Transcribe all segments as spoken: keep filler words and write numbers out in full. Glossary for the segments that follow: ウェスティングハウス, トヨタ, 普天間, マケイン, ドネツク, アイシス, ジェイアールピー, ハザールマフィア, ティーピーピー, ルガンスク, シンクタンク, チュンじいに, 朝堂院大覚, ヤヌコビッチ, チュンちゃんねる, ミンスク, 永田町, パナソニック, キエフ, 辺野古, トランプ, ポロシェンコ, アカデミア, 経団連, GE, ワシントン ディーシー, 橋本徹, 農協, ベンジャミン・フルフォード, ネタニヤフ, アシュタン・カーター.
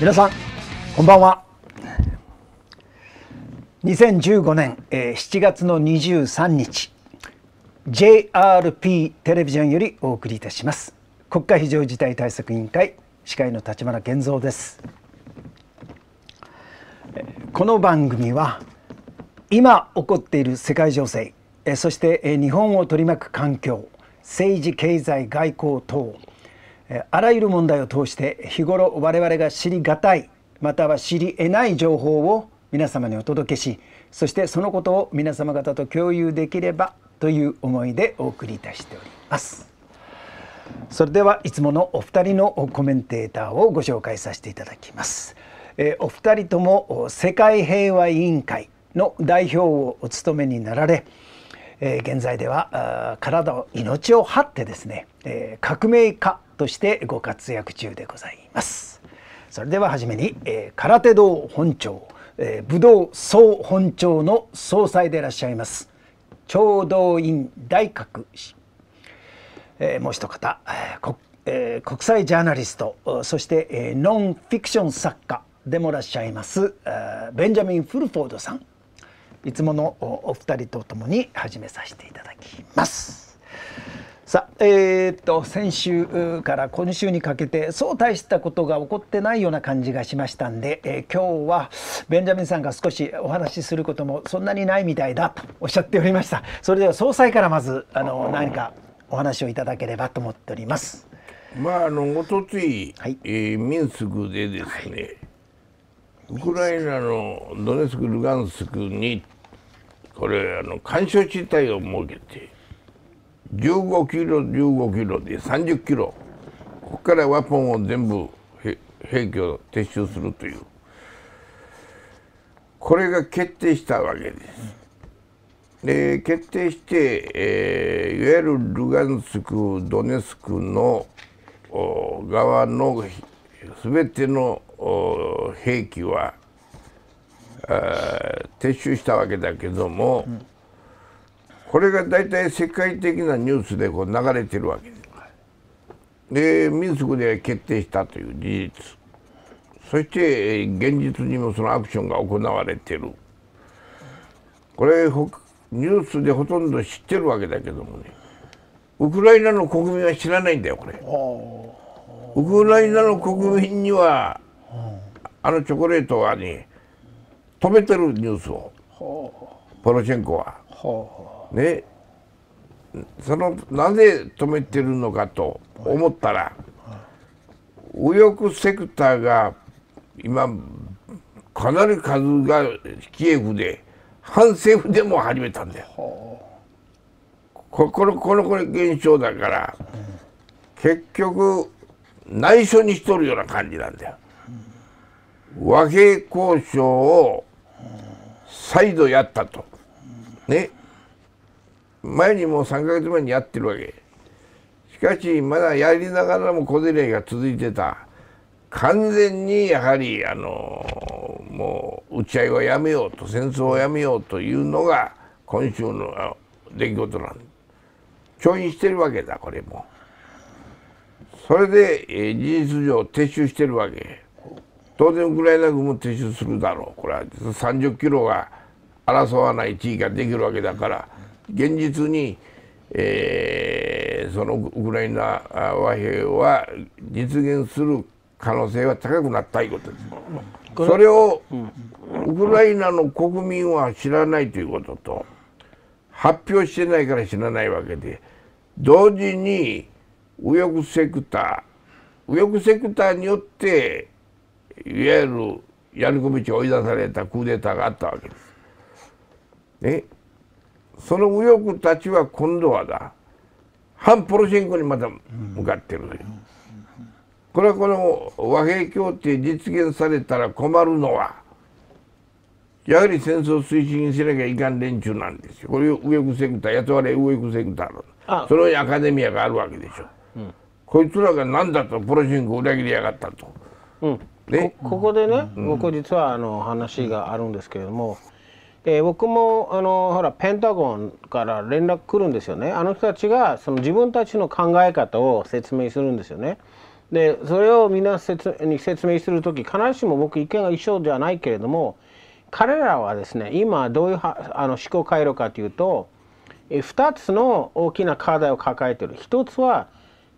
皆さんこんばんは。にせんじゅうごねんしちがつのにじゅうさんにち ジェイアールピー テレビジョンよりお送りいたします。国会非常事態対策委員会司会の立花健三です。この番組は今起こっている世界情勢、そして日本を取り巻く環境、政治経済外交等あらゆる問題を通して日頃我々が知りがたいまたは知り得ない情報を皆様にお届けし、そしてそのことを皆様方と共有できればという思いでお送りいたしております。それではいつものお二人のコメンテーターをご紹介させていただきます。お二人とも世界平和委員会の代表をお務めになられ、現在では体を命を張ってですね、革命家としてご活躍中でございます。それでははじめに空手道本庁武道総本庁の総裁でいらっしゃいます聴導院大覚氏、もう一方 国, 国際ジャーナリスト、そしてノンフィクション作家でもいらっしゃいますベンジャミン・フルフォードさん、いつものお二人とともに始めさせていただきます。さあ、えー、っと先週から今週にかけてそう大したことが起こってないような感じがしましたんで、えー、今日はベンジャミンさんが少しお話しすることもそんなにないみたいだとおっしゃっておりました。それでは総裁からまずあの何かお話をいただければと思っております。まああのおとつい、はい、えー、ミンスクでですね、はい、ウクライナのドネツク・ルガンスクにこれあの緩衝地帯を設けてじゅうごキロじゅうごキロでさんじゅっキロ、ここからワポンを全部兵器を撤収するという、これが決定したわけです。で決定して、えー、いわゆるルガンスクドネツクの側の全ての兵器は撤収したわけだけども、うん、これが大体世界的なニュースでこう流れてるわけで、でミンスクで決定したという事実、そして現実にもそのアクションが行われてる、これニュースでほとんど知ってるわけだけどもね、ウクライナの国民は知らないんだよこれ。ウクライナの国民にはあのチョコレートはね止めてるニュースをポロシェンコはね、そのなぜ止めてるのかと思ったら、右翼セクターが今かなり数がキエフで反政府デモを始めたんだよ。このこの現象だから結局内緒にしとるような感じなんだよ。和平交渉を再度やったとね、前にもうさんかげつまえにやってるわけ。しかしまだやりながらも小競りが続いてた。完全にやはりあのもう打ち合いをやめようと戦争をやめようというのが今週の出来事なんで、調印してるわけだこれも。それで、えー、事実上撤収してるわけ。当然ウクライナ軍も撤収するだろう。これはさんじゅっキロが争わない地域ができるわけだから、現実に、えー、そのウクライナ和平は実現する可能性は高くなったということです。それをウクライナの国民は知らないということと、発表してないから知らないわけで、同時に右翼セクター右翼セクターによっていわゆるヤヌコビッチを追い出されたクーデターがあったわけです。ね、その右翼たちは今度はだ反ポロシェンコにまた向かってる。これはこの和平協定実現されたら困るのはやはり戦争推進しなきゃいかん連中なんですよ。これ右翼セクター、雇われ右翼セクターのああそのアカデミアがあるわけでしょ。うん、こいつらが何だとポロシェンコを裏切りやがったと。うんね、こ, ここでね、うん、僕実はあの話があるんですけれども、えー、僕もあのほらペンタゴンから連絡来るんですよね。あの人たちがその自分たちの考え方を説明するんですよね。でそれをみんな説に説明する時、必ずしも僕意見が一緒ではないけれども、彼らはですね今どういうはあの思考回路かというと、ふたつの大きな課題を抱えている。ひとつは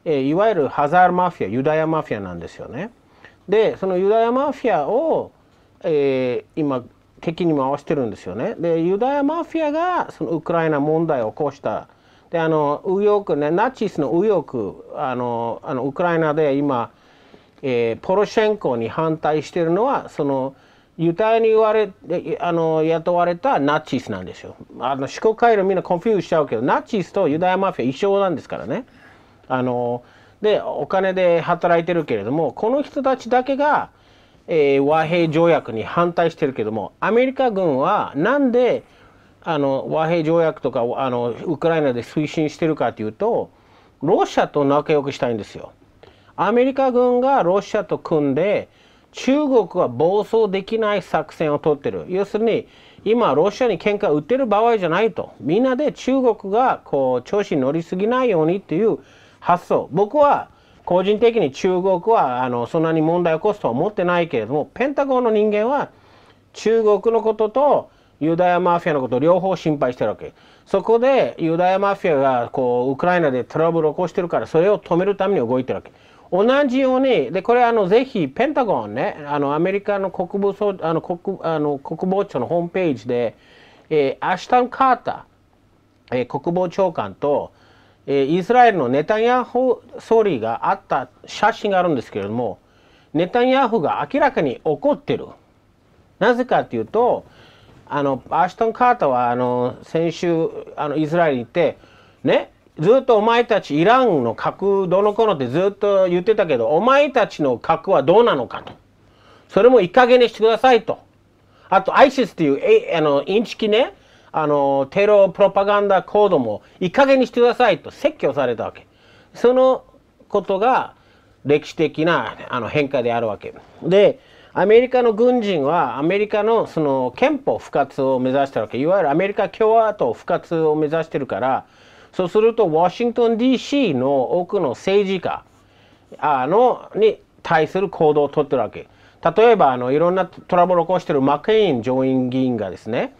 いわゆるハザールマフィア、ユダヤマフィアなんですよね。でそのユダヤマフィアを、えー、今敵に回してるんですよね。でユダヤマフィアがそのウクライナ問題を起こした。であの右翼ね、ナチスの右翼、あのあのウクライナで今、えー、ポロシェンコに反対してるのはそのユダヤに言われあの雇われたナチスなんですよ。あの思考回路みんなコンフューズしちゃうけど、ナチスとユダヤマフィア一緒なんですからね。あのでお金で働いてるけれども、この人たちだけが、えー、和平条約に反対してるけども、アメリカ軍はなんであの和平条約とかあのウクライナで推進してるかというと、ロシアと仲良くしたいんですよ。アメリカ軍がロシアと組んで中国は暴走できない作戦を取ってる。要するに今ロシアに喧嘩を売ってる場合じゃないと、みんなで中国がこう調子に乗りすぎないようにっていう発想。僕は個人的に中国はあのそんなに問題を起こすとは思ってないけれども、ペンタゴンの人間は中国のこととユダヤマフィアのこと両方心配してるわけ。そこでユダヤマフィアがこうウクライナでトラブルを起こしてるから、それを止めるために動いてるわけ。同じようにで、これあのぜひペンタゴンね、あのアメリカの国防総あの国あの国防庁のホームページで、えー、アシュタン・カーター、えー、国防長官と、えー、イスラエルのネタニヤフ総理が会った写真があるんですけれども、ネタニヤフが明らかに怒ってる。なぜかというと、あのアシュタン・カーターはあの先週あのイスラエルに行ってね、ずっとお前たちイランの核どうのこうのってずっと言ってたけど、お前たちの核はどうなのかと、それもいい加減にしてくださいと、あと アイシス っていうあのインチキね、あのテロプロパガンダ行動もいい加減にしてくださいと説教されたわけ。そのことが歴史的なあの変化であるわけで、アメリカの軍人はアメリカのその憲法復活を目指してるわけ。いわゆるアメリカ共和党復活を目指してるから、そうするとワシントン ディーシー の多くの政治家あのに対する行動をとってるわけ。例えばあのいろんなトラブルを起こしているマケイン上院議員がですね、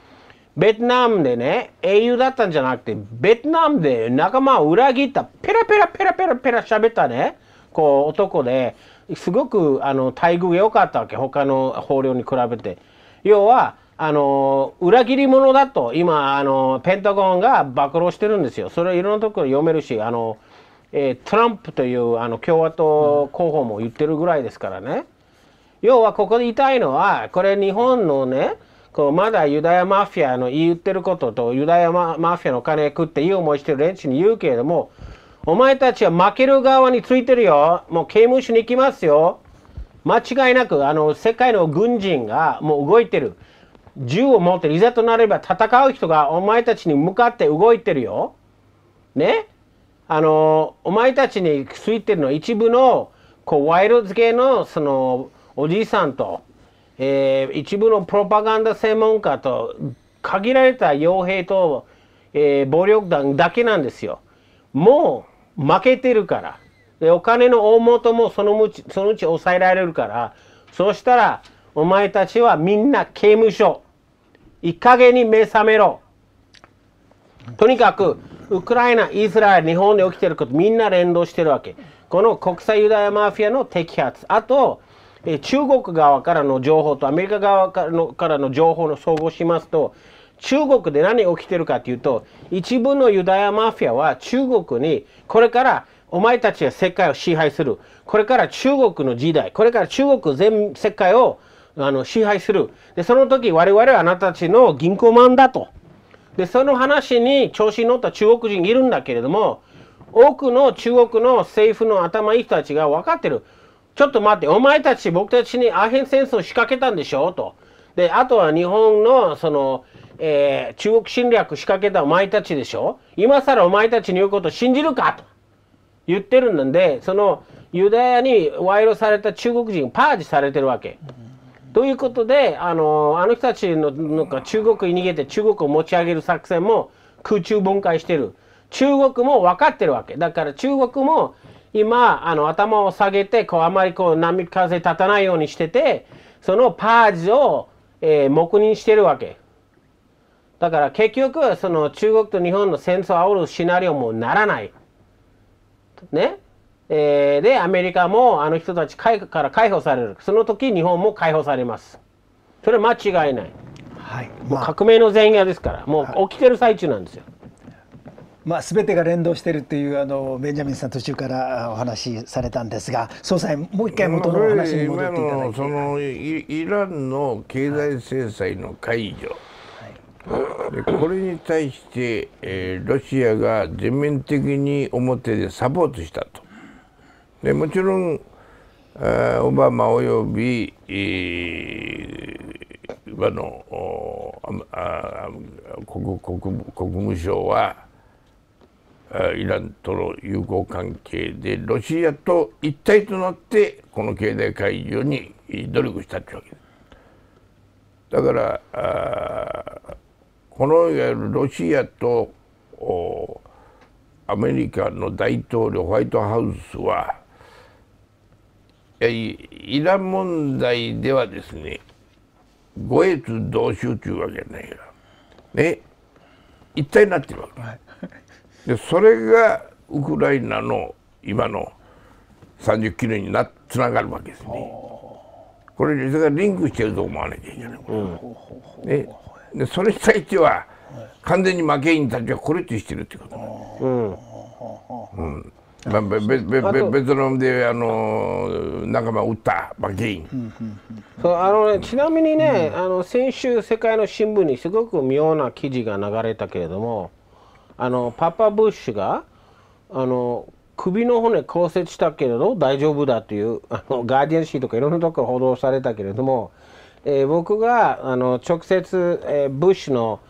ベトナムでね英雄だったんじゃなくて、ベトナムで仲間を裏切ったペラペラペラペラペラ喋ったねこう男で、すごくあの待遇が良かったわけ、他の捕虜に比べて。要はあの裏切り者だと今あのペンタゴンが暴露してるんですよ。それはいろんなところ読めるし、あの、えー、トランプというあの共和党候補も言ってるぐらいですからね、うん、要はここで言いたいのは、これ日本のねこうまだユダヤマフィアの言ってることとユダヤマフィアのお金食っていい思いしてる連中に言うけれども、お前たちは負ける側についてるよ、もう刑務所に行きますよ、間違いなくあの世界の軍人がもう動いてる。銃を持っていざとなれば戦う人がお前たちに向かって動いてるよ。ね、あのお前たちについてるの一部のこうワイルド系のそのおじいさんと、えー、一部のプロパガンダ専門家と限られた傭兵と、えー、暴力団だけなんですよ。もう負けてるから。でお金の大元もそのうちそのうち抑えられるから、そうしたらお前たちはみんな刑務所、いい加減に目覚めろ。とにかくウクライナ、イスラエル、日本で起きてることみんな連動してるわけ。この国際ユダヤマフィアの摘発、あと中国側からの情報とアメリカ側からの、からの情報の総合しますと、中国で何が起きてるかというと、一部のユダヤマフィアは中国にこれからお前たちが世界を支配する、これから中国の時代、これから中国全世界をあの支配する。でその時我々はあなたたちの銀行マンだと。でその話に調子に乗った中国人がいるんだけれども、多くの中国の政府の頭いい人たちが分かってる。ちょっと待って、お前たち僕たちにアヘン戦争を仕掛けたんでしょと。であとは日本のその、えー、中国侵略仕掛けたお前たちでしょ、今更お前たちに言うことを信じるかと言ってるんで、そのユダヤに賄賂された中国人パージされてるわけ。ということで、あの、あの人たちのなんか中国に逃げて中国を持ち上げる作戦も空中分解してる。中国も分かってるわけ。だから中国も、今あの頭を下げてこうあまりこう波風立たないようにしてて、そのパージを、えー、黙認してるわけ。だから結局その中国と日本の戦争を煽るシナリオもならない。ね。えー、でアメリカもあの人たちから解放される。その時日本も解放されます。それは間違いない。はい、まあ、もう革命の前夜ですから、もう起きてる最中なんですよ。まあ、全てが連動しているっていうあのベンジャミンさん途中からお話しされたんですが、総裁もう一回元のお話に戻っていただいて、そのイランの経済制裁の解除、はい、これに対して、えー、ロシアが全面的に表でサポートしたと。でもちろんオバマおよび、えー、あのあ国、国、国務省はイランとの友好関係でロシアと一体となってこの経済解除に努力したってわけです。だからこのいわゆるロシアとアメリカの大統領ホワイトハウスはイラン問題ではですね五越同州というわけじゃないからね、一体になってるわけ。はいでそれがウクライナの今のさんじゅっキロになつながるわけですね。これ実はリンクしてると思わなきゃいけない。うん、でそれに対しては完全に負け犬たちはコレットしてるってことなんです。ベトナムであの仲間を撃った負け犬。ちなみにね、うん、あの先週世界の新聞にすごく妙な記事が流れたけれども。あのパパブッシュがあの首の骨骨折したけれど大丈夫だというあのガーディアン紙とかいろんなところ報道されたけれども、えー、僕があの直接、えー、ブッシュの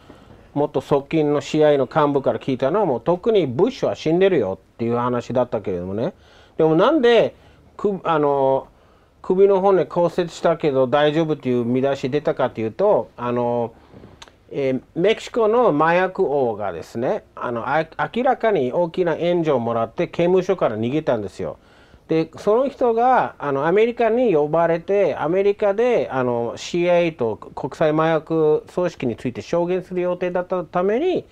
元側近の シーアイエー の幹部から聞いたのはもう特にブッシュは死んでるよっていう話だったけれどもね。でもなんでくあの首の骨骨折したけど大丈夫という見出し出たかというとあの。えー、メキシコの麻薬王がですねあのあ明らかに大きな援助をもらって刑務所から逃げたんですよ。でその人があのアメリカに呼ばれてアメリカで シーアイエー と国際麻薬組織について証言する予定だったために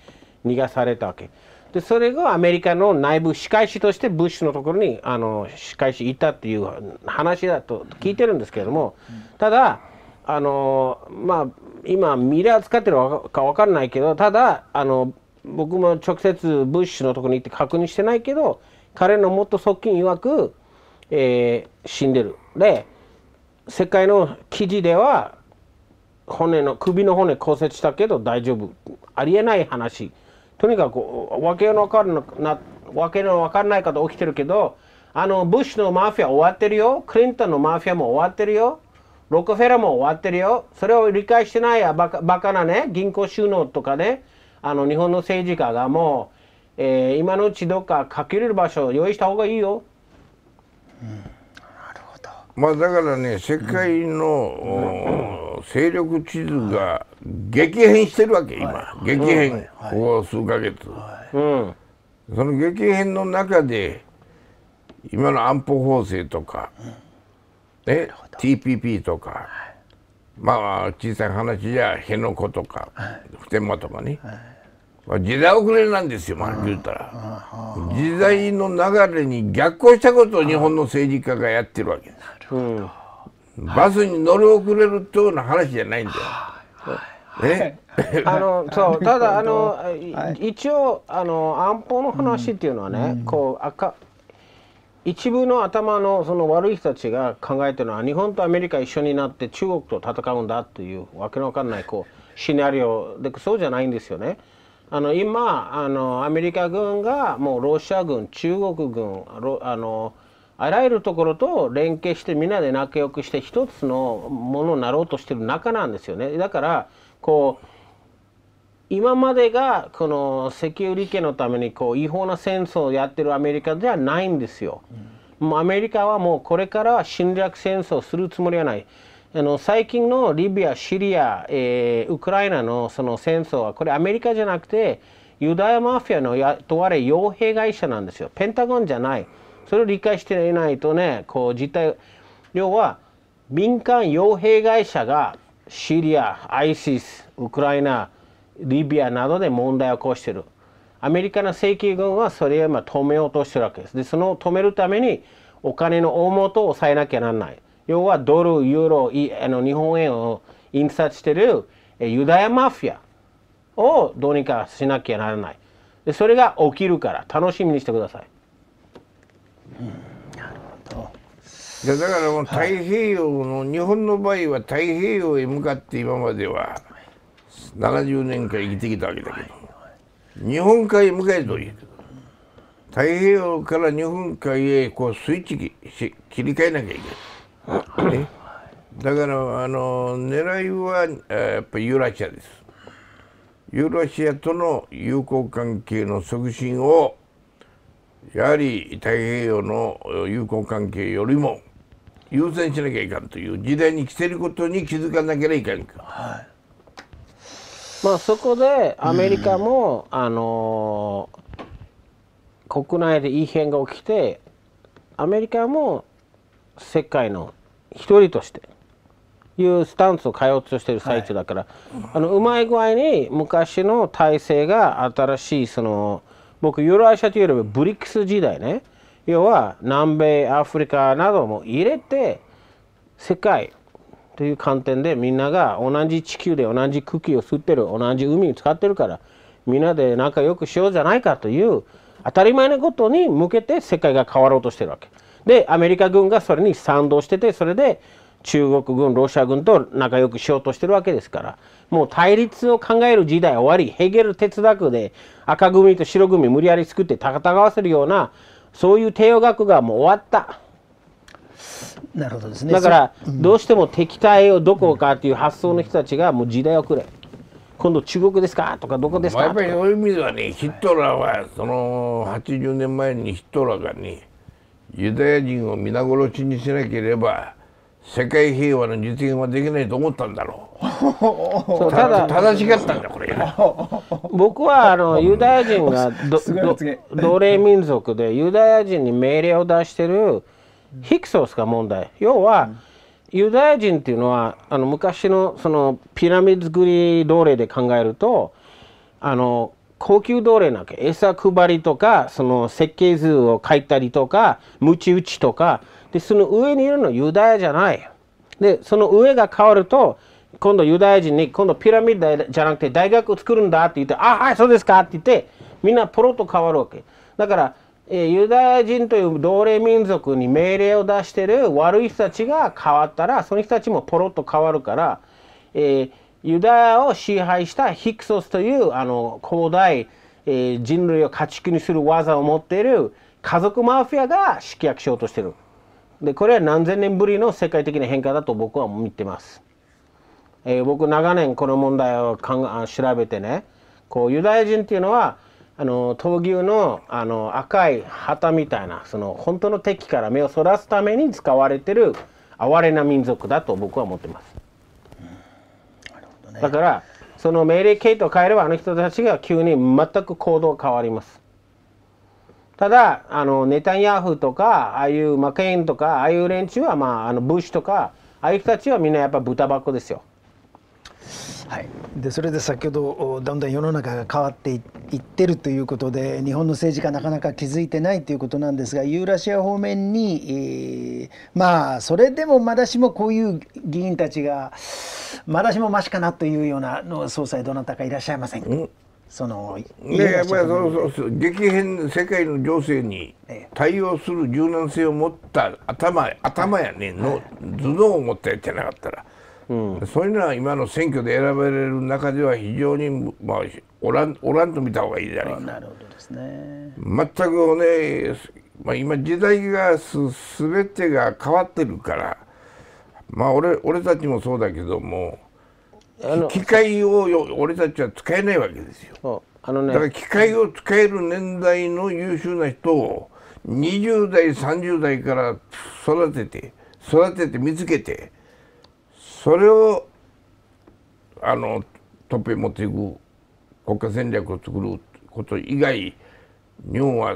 逃がされたわけで、それがアメリカの内部仕返しとしてブッシュのところにあの仕返しいたっていう話だと聞いてるんですけれども、ただあのまあ今ミラー使ってるか分からないけど、ただあの僕も直接ブッシュのところに行って確認してないけど彼の元側近曰く、えー、死んでる。で世界の記事では骨の首の骨骨折したけど大丈夫、ありえない話。とにかく訳の分からないこと起きてるけどあのブッシュのマフィア終わってるよ、クリントンのマフィアも終わってるよ、ロックフェラーも終わってるよ。それを理解してないバカ、バカなね、銀行収納とかね、あの日本の政治家がもう、えー、今のうちどっか隠れる場所を用意した方がいいよ。うん、なるほど。まあだからね、世界の、うん、勢力地図が激変してるわけ、今。激変、ここ数ヶ月。うん、その激変の中で、今の安保法制とか、うんね、ティーピーピー とか、はい、まあ小さい話じゃ辺野古とか、はい、普天間とかね、はい、まあ時代遅れなんですよ、まあ言うたら時代の流れに逆行したことを日本の政治家がやってるわけです。バスに乗り遅れるというような話じゃないんだよ。あのそうただあの、はい、一応あの安保の話っていうのはね、うん、こう赤一部の頭のその悪い人たちが考えてるのは日本とアメリカ一緒になって中国と戦うんだというわけのわかんないこうシナリオで、そうじゃないんですよね。あの今あのアメリカ軍がもうロシア軍中国軍あのあらゆるところと連携してみんなで仲良くして一つのものになろうとしてる中なんですよね。だからこう今までがこの石油利権のためにこう違法な戦争をやってるアメリカではないんですよ。もうアメリカはもうこれからは侵略戦争をするつもりはない。あの最近のリビア、シリア、えー、ウクライナのその戦争はこれアメリカじゃなくてユダヤマフィアの雇われ傭兵会社なんですよ。ペンタゴンじゃない。それを理解していないとね、こう実態、要は民間傭兵会社がシリア、アイシス、ウクライナ、リビアなどで問題を起こしている。アメリカの正規軍はそれを今止めようとしているわけです。で、その止めるためにお金の大元を抑えなきゃならない。要はドル、ユーロ、あの日本円を印刷しているユダヤマフィアをどうにかしなきゃならない。で、それが起きるから楽しみにしてください。うん、なるほど。いやだからもう太平洋の、はい、日本の場合は太平洋へ向かって今まではななじゅうねんかん生きてきたわけだけど、はいはい、日本海へ向かえという太平洋から日本海へこうスイッチし切り替えなきゃいけない、ね、だからあの狙いはやっぱりユーラシアです。ユーラシアとの友好関係の促進をやはり太平洋の友好関係よりも優先しなきゃいかんという時代に来ていることに気づかなければいかんか、はい、まあそこでアメリカも、うん、あの国内で異変が起きてアメリカも世界の一人としていうスタンスを変えようとしている最中だから、はい、あのうまい具合に昔の体制が新しいその僕ユーラシアというよりもブリックス時代ね、要は南米アフリカなども入れて世界という観点でみんなが同じ地球で同じ空気を吸ってる同じ海に使ってるからみんなで仲良くしようじゃないかという当たり前のことに向けて世界が変わろうとしてるわけで、アメリカ軍がそれに賛同しててそれで中国軍ロシア軍と仲良くしようとしてるわけですから、もう対立を考える時代終わり、ヘーゲル哲学で赤組と白組無理やり作って戦わせるようなそういう帝王学がもう終わった。なるほどですね。だから、うん、どうしても敵対をどこかという発想の人たちがもう時代遅れ、今度中国ですかとかどこですか、やっぱりそういう意味ではね、ヒトラーはそのはちじゅうねんまえにヒトラーがねユダヤ人を皆殺しにしなければ世界平和の実現はできないと思ったんだろう。ただ正しかったんだこれ。僕はあのユダヤ人が奴隷民族でユダヤ人に命令を出してるヒクソスが問題。要はユダヤ人っていうのはあの昔のそのピラミッド作り奴隷で考えるとあの高級奴隷なわけ。餌配りとかその設計図を書いたりとか鞭打ちとか。でその上にいるのはユダヤじゃない。でその上が変わると今度ユダヤ人に今度ピラミッドじゃなくて大学を作るんだって言って「あはいそうですか」って言ってみんなポロッと変わるわけ。だから、えー、ユダヤ人という奴隷民族に命令を出してる悪い人たちが変わったらその人たちもポロッと変わるから、えー、ユダヤを支配したヒクソスというあの広大、えー、人類を家畜にする技を持っている家族マフィアが式約しようとしてる。でこれは何千年ぶりの世界的な変化だと僕は見てます。えー、僕長年この問題を調べてね、こうユダヤ人っていうのはあの闘牛の、あの赤い旗みたいなその本当の敵から目をそらすために使われてる哀れな民族だと僕は思ってます。うん、なるほどね。だからその命令系統を変えればあの人たちが急に全く行動変わります。ただあのネタニヤフとかああいうマケインとかああいう連中は、まあ、あのブッシュとかああいう人たちはみんなやっぱ豚箱ですよ。はい、でそれで先ほどだんだん世の中が変わっていってるということで日本の政治家なかなか気づいてないということなんですが、ユーラシア方面に、えー、まあそれでもまだしもこういう議員たちがまだしもマシかなというようなの総裁どなたかいらっしゃいませんか。うん、そのやっぱり激変世界の情勢に対応する柔軟性を持った頭頭やねの頭脳を持ったやつじゃなかったら、うん、そういうのは今の選挙で選ばれる中では非常に、まあ、おらんおらんと見た方がいいじゃないか。なるほどですね。全くね、まあ、今時代がす全てが変わってるから、まあ、俺俺たちもそうだけども。機械を俺たちは使えないわけですよ。あのね、だから機械を使える年代の優秀な人をにじゅうだいさんじゅうだいから育てて育てて見つけてそれをあのトップへ持っていく国家戦略を作ること以外日本は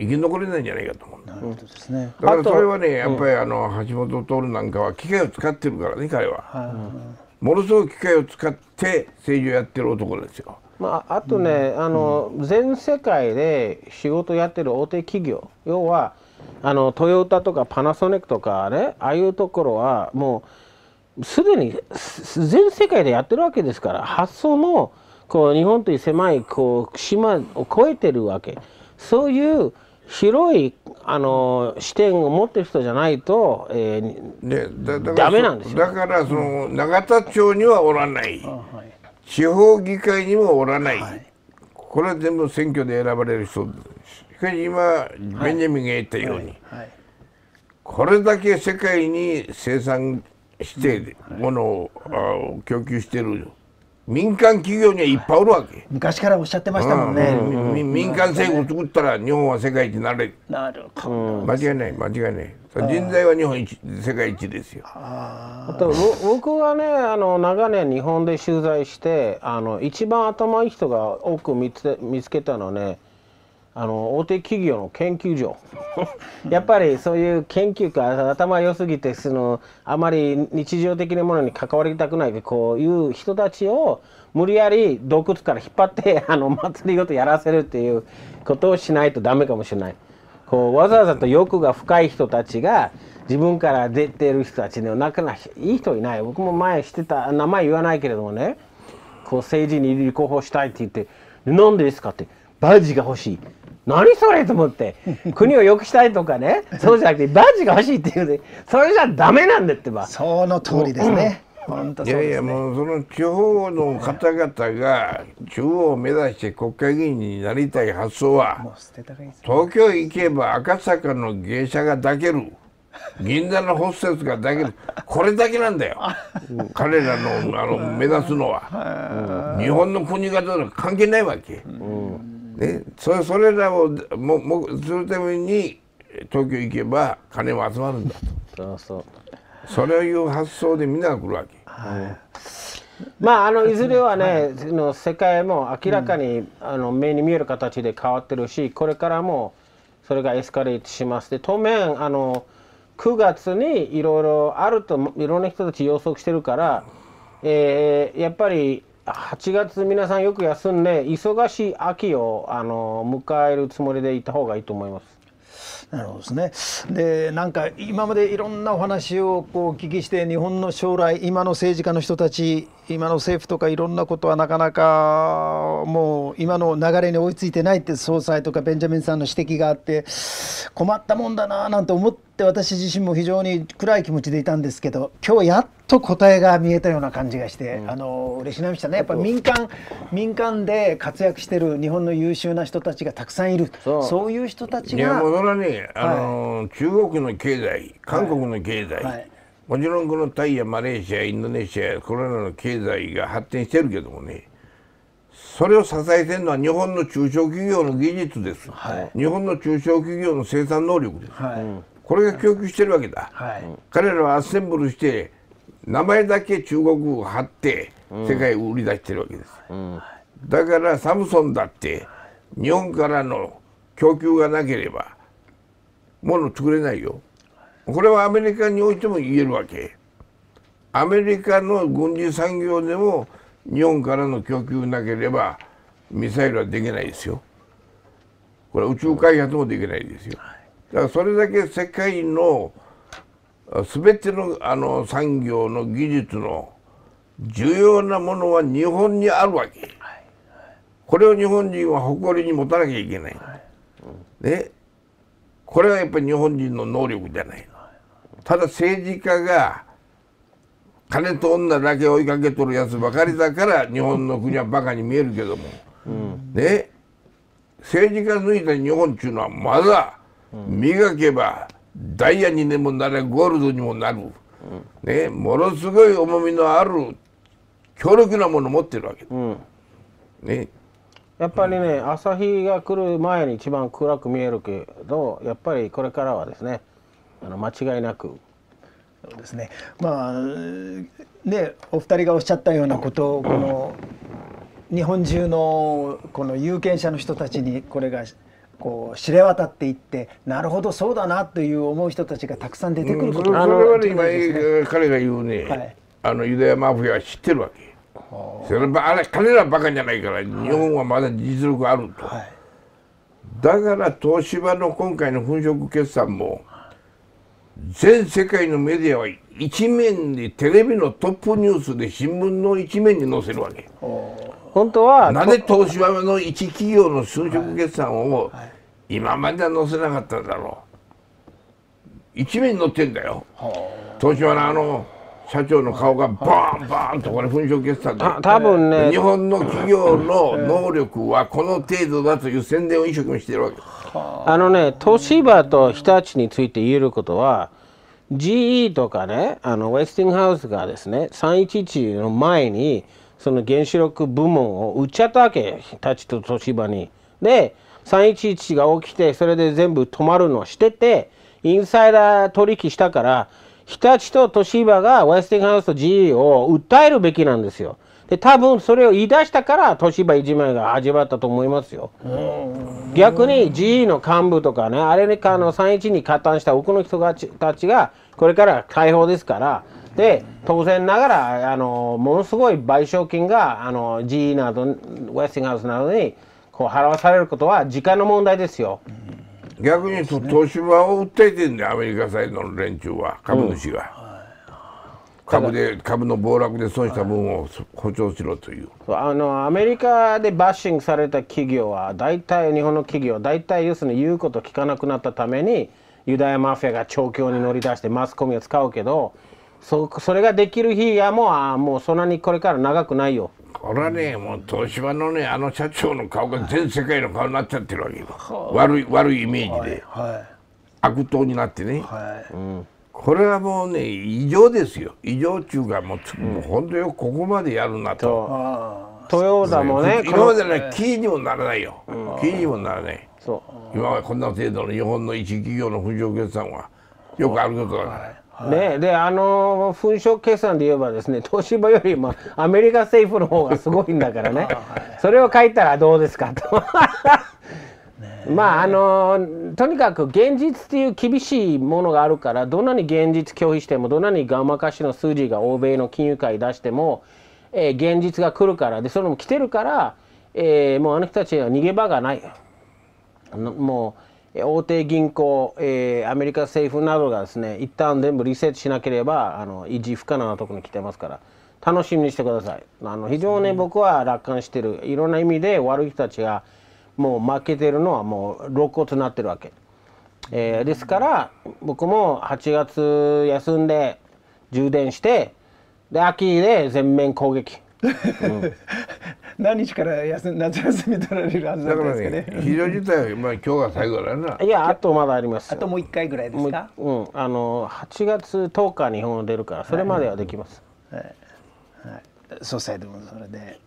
生き残れないんじゃないかと思うんだ。だからそれはね、やっぱりあの橋本徹なんかは機械を使ってるからね、彼は。ものすごく機械を使って政治をやってる男ですよ。まああとね、あの全世界で仕事やってる大手企業、要はあのトヨタとかパナソニックとかね、ああいうところはもうすでに全世界でやってるわけですから、発想もこう日本という狭いこう島を越えてるわけ。そういう広いあの視点を持ってる人じゃないと、えー、ダメなんですよ。だからその永田町にはおらない、地方議会にもおらない、はい、これは全部選挙で選ばれる人です。しかし今ベンジャミンが言ったように、これだけ世界に生産してものを供給している民間企業にはいっぱいおるわけ。昔からおっしゃってましたもんね。民間政府を作ったら日本は世界一になれる。なるほど。間違いない、間違いない。人材は日本一、世界一ですよ。あと僕はね、あの長年日本で取材して、あの一番頭いい人が多く見つ見つけたのね、あの大手企業の研究所。やっぱりそういう研究家、頭良すぎてそのあまり日常的なものに関わりたくないで、こういう人たちを無理やり洞窟から引っ張ってあの祭りごとやらせるっていうことをしないとダメかもしれない。こうわざわざと欲が深い人たちが自分から出てる人たちの中にいい人いない。僕も前してた、名前言わないけれどもね、こう政治に立候補したいって言って「なんでですか?」って「バッジが欲しい」。何それと思って、国を良くしたいとかね、そうじゃなくてバッジが欲しいっていうね、それじゃダメなんだって。ばその通りですね。いやいや、もうその地方の方々が中央を目指して国会議員になりたい発想は、東京行けば赤坂の芸者が抱ける、銀座のホステスが抱ける、これだけなんだよ彼らのあの目指すのは。日本の国がどうなの関係ないわけ。ね、そ, それらをももするために東京行けば金も集まるんだと。そうそう、それをいう発想でみんなが来るわけ。はい、まああのいずれはね、はい、の世界も明らかに、うん、あの目に見える形で変わってるし、これからもそれがエスカレートします。で当面あのくがつにいろいろあると、いろんな人たち予測してるから、えー、やっぱりはちがつ皆さんよく休んで忙しい秋をあの迎えるつもりでいた方がいいと思います。なるほどですね。でなんか今までいろんなお話をこうお聞きして、日本の将来、今の政治家の人たち、今の政府とかいろんなことはなかなかもう今の流れに追いついてないって、総裁とかベンジャミンさんの指摘があって困ったもんだななんて思って、私自身も非常に暗い気持ちでいたんですけど、今日やっと答えが見えたような感じがして、うん、あの嬉しなりましたね。やっぱり民間民間で活躍してる日本の優秀な人たちがたくさんいる。そう、そういう人たちが、いやもうそれはね、あの、はい、中国の経済、韓国の経済、はいはい、もちろんこのタイやマレーシア、インドネシア、これらの経済が発展してるけどもね、それを支えてるのは日本の中小企業の技術です、はい、日本の中小企業の生産能力です、はい、これが供給してるわけだ、はい、彼らはアッセンブルして名前だけ中国語を貼って世界を売り出してるわけです、うんうん、だからサムソンだって日本からの供給がなければもの作れないよ。これはアメリカにおいても言えるわけ。アメリカの軍事産業でも日本からの供給なければミサイルはできないですよ。これは宇宙開発もできないですよ。だからそれだけ世界の全てのあの産業の技術の重要なものは日本にあるわけ。これを日本人は誇りに持たなきゃいけない。ね、これはやっぱり日本人の能力じゃない。ただ政治家が金と女だけ追いかけとるやつばかりだから日本の国はバカに見えるけども、うん、ね、政治家抜いた日本っていうのはまだ磨けばダイヤにでもなれ、ゴールドにもなる、ね、ものすごい重みのある強力なものを持ってるわけ、うん、ね、やっぱりね、うん、朝日が来る前に一番暗く見えるけど、やっぱりこれからはですね、あの間違いなくそうですね。まあね、お二人がおっしゃったようなことをこの日本中のこの有権者の人たちにこれがこう知れ渡っていって、なるほどそうだなという思う人たちがたくさん出てくることがあるわけですね。それは今彼が言うね、あのユダヤマフィアは知ってるわけ。それはあれ彼らばかじゃないから、日本はまだ実力あると。だから東芝の今回の粉飾決算も全世界のメディアは一面でテレビのトップニュースで新聞の一面に載せるわけ。本当はなぜ東芝の一企業の粉飾決算を今までは載せなかったんだろう。一面に載ってんだよ。東芝のあの社長の顔がバーンバーンとこれ粉飾決算で、多分ね、日本の企業の能力はこの程度だという宣伝を一生懸命しているわけです。あのね、東芝と日立について言えることは、 ジーイー とかね、あのウェスティングハウスがですねさんいちいちの前にその原子力部門を売っちゃったわけ、日立と東芝に。でさんいちいちが起きて、それで全部止まるのをしてて、インサイダー取引したから日立と東芝がウェスティングハウスと ジーイー を訴えるべきなんですよ。で多分それを言い出したから東芝いじめが始まったと思いますよ。逆に ジーイー の幹部とかね、あれにあのさんいちに加担した多くの人たちがこれから解放ですから、で当然ながらあのものすごい賠償金があの ジーイー などウェスティングハウスなどにこう払わされることは時間の問題ですよ。逆に東芝を訴えてるんだよ、アメリカサイドの連中は、株主が、うん、株で株の暴落で損した分を補償しろという。あのアメリカでバッシングされた企業は大体、日本の企業は大体要するに言うこと聞かなくなったためにユダヤマフィアが調教に乗り出してマスコミを使うけど、 そ, それができる日はもうあもうそんなにこれから長くないよ。これはね、もう東芝のね、あの社長の顔が全世界の顔になっちゃってるわけよ、はい、悪い悪いイメージで、はいはい、悪党になってね、はい、うん、これはもうね異常ですよ。異常っていうかもう、うん、もう本当よ、ここまでやるなと。トヨタもね、今までねキーにもならないよ、うん、キーにもならない。そう今はこんな程度の日本の一企業の粉飾決算はよくあることだから、はい、ね、であの粉飾決算で言えばですね、東芝よりもアメリカ政府の方がすごいんだからねそれを書いたらどうですかとまああのとにかく現実っていう厳しいものがあるから、どんなに現実拒否しても、どんなにがまかしの数字が欧米の金融界出しても、えー、現実が来るから、でそれも来てるから、えー、もうあの人たちは逃げ場がない。もう大手銀行、えー、アメリカ政府などがですね、一旦全部リセットしなければあの維持不可能なところに来てますから、楽しみにしてください。あの非常に僕は楽観してる。いろんな意味で悪い人たちがもう負けてるのはもう露骨になってるわけ、えー、ですから僕もはちがつ休んで充電して、で秋で全面攻撃うん何日から休夏休み取られるはずなんですけどね。だからね、非常事態はまあ今日が最後だな。いや、あとまだあります。あともう一回ぐらいですか。う, うん、あのはちがつとおかに日本を出るから、それまではできます。はい。はい。総裁でもそれで。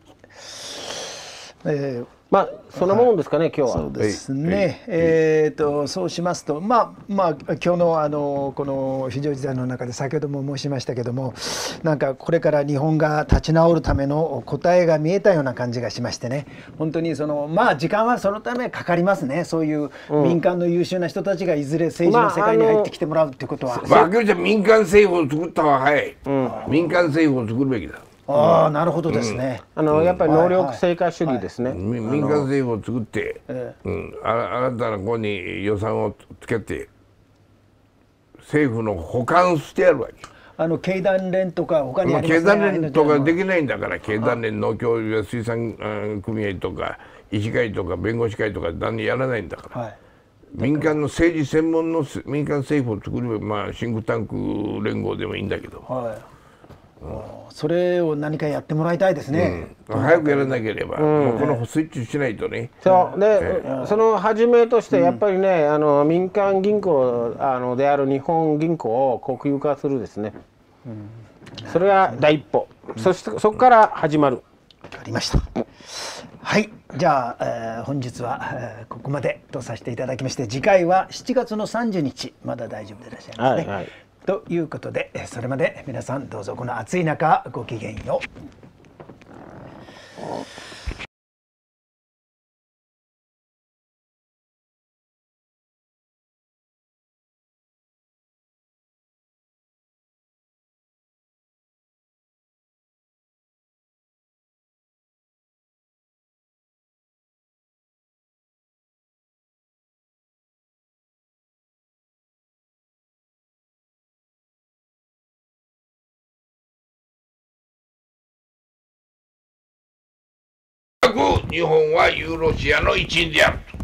えー、まあそんなもんですかね、はい、今日は。そうですね。えっとそうしますと、まあまあ今日のあのこの非常事態の中で先ほども申しましたけども、なんかこれから日本が立ち直るための答えが見えたような感じがしましてね。本当にそのまあ時間はそのためかかりますね。そういう民間の優秀な人たちがいずれ政治の世界に入ってきてもらうということは。まああの、じゃ民間政府を作った方が早い。うん、民間政府を作るべきだ。ああ、なるほどですね。あのやっぱり能力成果主義ですね。民間政府を作って、うん、あ新たな子に予算をつけて政府の補完してやるわけ。あの経団連とか他にありますね。経団連とかできないんだから、経団連農協や水産組合とか医師会とか弁護士会とか何やらないんだから。はい、民間の政治専門の民間政府を作る、まあシンクタンク連合でもいいんだけど。はい、それを何かやってもらいたいですね。早くやらなければ、もうこのスイッチしないとね。そうで、そのはじめとしてやっぱりね、あの民間銀行あのである日本銀行を国有化するですね。それが第一歩。そしてそこから始まる。わかりました。はい、じゃあ本日はここまでとさせていただきまして、次回はしちがつのさんじゅうにち、まだ大丈夫でいらっしゃいますね。はい。ということで、それまで皆さんどうぞこの暑い中ごきげんよう。く日本はユーロシアの一員であると。